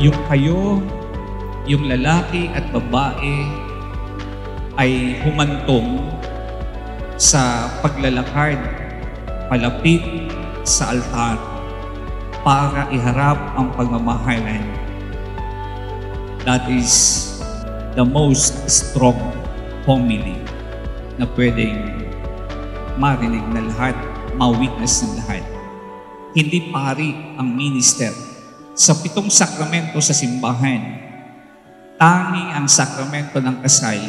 Yung kayo, yung lalaki at babae ay humantong sa paglalakad palapit sa altar para iharap ang pagmamahalan. That is the most strong homily na pwedeng marinig na lahat, ma-witness ng lahat. Hindi pari ang minister. Sa 7 sakramento sa simbahan, tanging ang sakramento ng kasal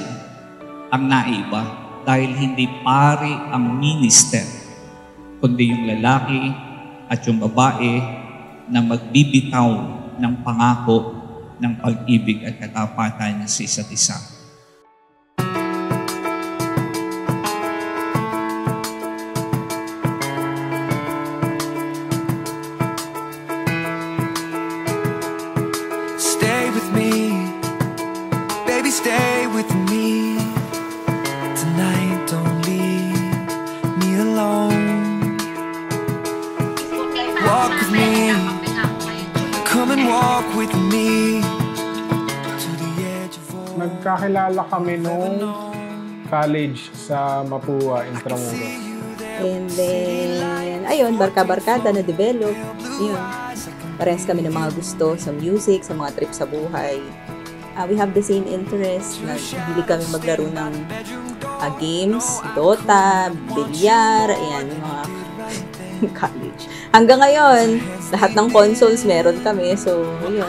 ang naiba dahil hindi pari ang minister, kundi yung lalaki at yung babae na magbibitaw ng pangako ng pag-ibig at katapatan sa isa't isa. Stay with me tonight, don't leave me alone. Walk with me, come and walk with me to the edge of all. Nagkakilala kami nung college sa Mapua, Intramuros. And then, ayun, barka-barkada na develop. Yun. Parehas kami ng mga gusto sa music, sa mga trip sa buhay. We have the same interests. Naghilig kami maglaro ng games, Dota, bilyar, ayan, mga college. Hanggang ngayon, lahat ng consoles meron kami. So, yun.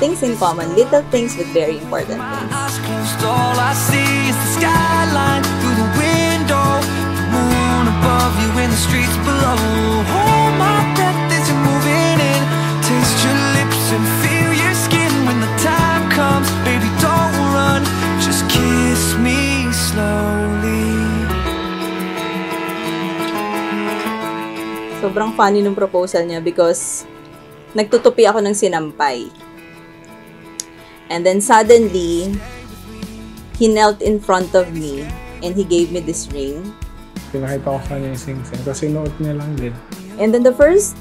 Things in common. Little things but very important things. All I see is the skyline through the window. The moon above you and the streets below. Hold my breath as you're moving in. Taste your lips and feel your skin when the time. Baby, don't run, just kiss me slowly. Sobrang funny nung proposal niya because nagtutupi ako ng sinampay. And then suddenly, he knelt in front of me and he gave me this ring. Pinakita ko sa niya yung sing-sing, kasi note niya lang din. And then the first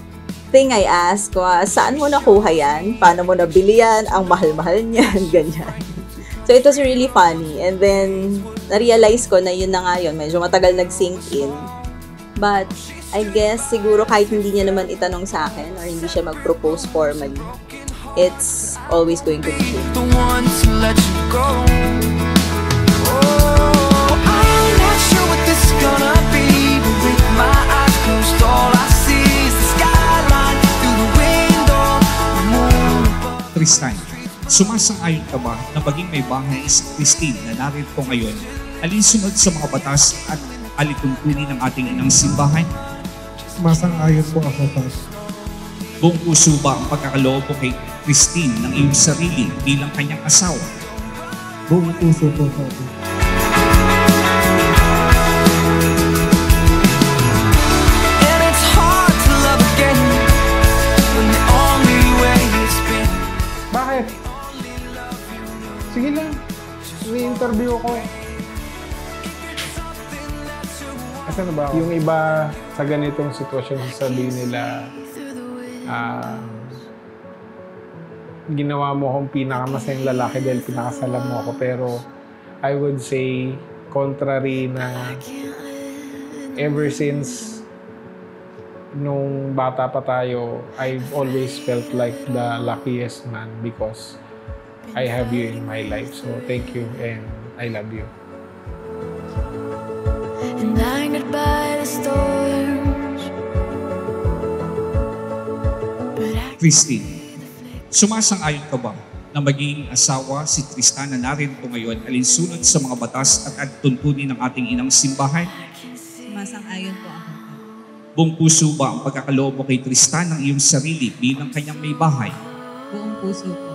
thing I asked was, saan mo nakuha yan? Paano mo nabili yan? Ang mahal-mahal niyan, ganyan. So it was really funny. And then, na-realize ko na yun na nga yun. Medyo matagal nag-sink in. But, I guess, siguro kahit hindi niya naman itanong sa akin or hindi siya mag-propose formally, it's always going to be true. The one to let you go. Oh, I'm not sure what this is gonna be, but with my eyes closed, all I see is the sky. Tristan, sumasang-ayon ka ba na maging may bahay si Kristine na narito ngayon, alinsunod sa mga batas at alituntunin ng ating inang simbahan? Sumasang-ayon po ako, Pat. Buong puso ba ang pagkakaloob kay Kristine ng iyong sarili bilang kanyang asawa? Buong puso po, Pat. Sige lang, ni-interview ko. Kasi na ba ako? Yung iba sa ganitong sitwasyon, sasabihin nila, ginawa mo akong pinakamasayang lalaki dahil pinakasalan mo ako. Pero I would say, contrary na ever since nung bata pa tayo, I've always felt like the luckiest man because I have you in my life, so thank you and I love you. And angered by the storms, Kristine, sumasang-ayon ka ba na maging asawa si Tristan na narito ngayon alinsunod sa mga batas at tuntunin ng ating inang simbahan? Sumasang-ayon po ako. Buong puso ba ang pagkakaloob mo kay Tristan ng iyong sarili bilang kanyang may bahay? Buong puso.